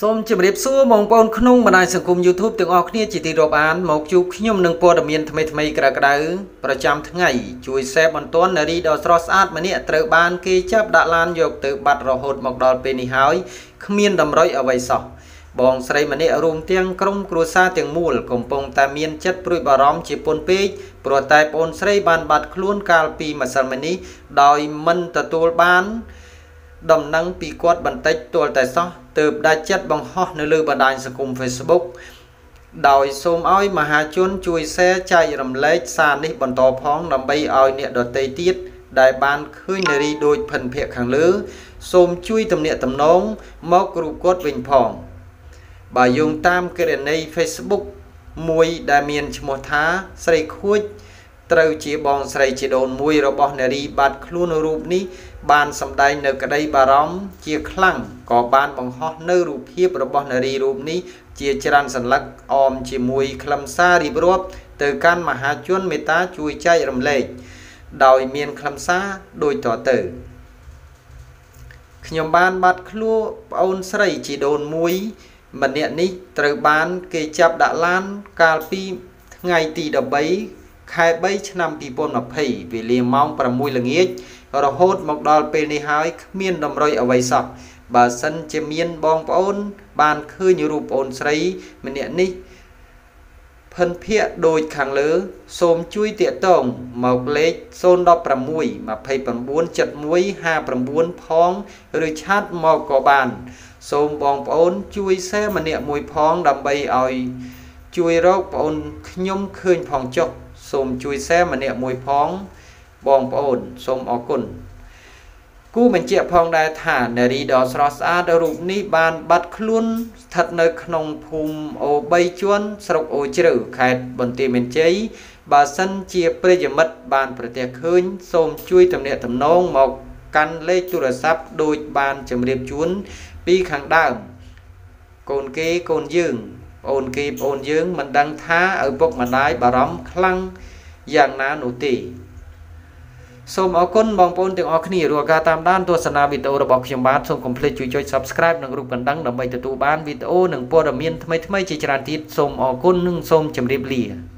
Some Chibripso, Mongpon Knung, Manas and Kum YouTube, the Ocnity of Ann, Mokyuk, Nung Podamian to make Ragrau, Prajam Tangai, Jewish Sab and Ton, a read or Thross Art Mani at Traban, Ketchup, that land yoked the Batra Hot Mogdal Penny High, Kmin Damroy away saw. Bong Sray Mani a room Tiang Krum, Crusa, Tiang Mool, Compong Tamian, Chet Pru Barom, Chipon Page, Protype on Sray Ban Bat Clun, Kalpi, Masalmani, Diamond Tatul Ban. Dom năng bị quát bằng tay tôi tại sao từ đa chất bằng hot nơi lưu bàn đài sử cùng Facebook đòi xôm oi mà hà chôn chui xe chạy rầm lấy sàn đi bọn tò phóng làm bay oi nịa đợt tây tiết đại ban khơi nơi đôi phần phệ khẳng lứ xôm chui tầm nịa tầm nóng móc rụt cốt bình phỏng bà dùng tam kê này Facebook mùi đà miền một thá xây khuếch Trâu chỉ bong sợi chỉ đồn mùi rồi bong nari bát klu nô rụp ní ban sầm đai nở cái đây bà róm chia khăng có ban bằng hót nơ rụp hiếp rồi bong nari rụp ní chia tràn sần lắc om chỉ mùi khlam sa đi bướp từ can mà hà chuôn mê tá chui chay rầm lệ đòi miền khlam sa đôi tỏ tử nhóm ban bát klu ông sợi chỉ đồn mùi mà điện ní trâu ban kê chạp đã lan calpi ngày tì đập bấy Khai bấy năm people nộp hỷ vì liền mong và mùi là nghĩa Rồi hốt một đòi bên này hỏi miên đồng rơi ở vầy sọc Bà sân chế miên bong và ôn Bàn khơi như rụp ôn sấy Mình nhận đi Phân phía đôi kháng lứ Xôm chui tỉa tổng Một lệ xôn đọc và mùi Mà phải bằng buôn chật mũi Hà bằng buôn phong Rồi chát màu có bàn Xôm bong và ôn chui xe mà niệm mùi phong Đầm bay oi Chui rốc và ôn nhóm khơi phong chốc Xôm chui xe mà niệm mùi phóng Bong phá ổn xôm ổ cùn Cú mình chịa phong đai thả Nè đi đó sọ xa đa rụp ní Bàn bắt khuôn thật nơi khổng phùm Ô bay chuôn sọc ô chữ Khát bần tì mình cháy Bà sân chìa bê dì mất Bàn bà tìa khuyên xôm chui tầm niệm tầm nông Mọc căn lê chú rà sắp Đôi bàn chầm điệp chuôn Bi kháng đạm Côn kê côn dương Ôn kịp ôn dương mình đang thá ở bốc mà đáy bà rõm khăn Giang ná nụ tì Xôm ổ côn bóng bốn tiếng ổ khní Rùa gà tam đàn tuột sẵn à video đã bọc chương bát Xôm complete chú chối subscribe nâng rụp gần đăng Đầm bày tự tụ bán video nâng bó đầm miên Thmây chỉ tràn tiết xôm ổ côn nâng xôm chấm điệp lìa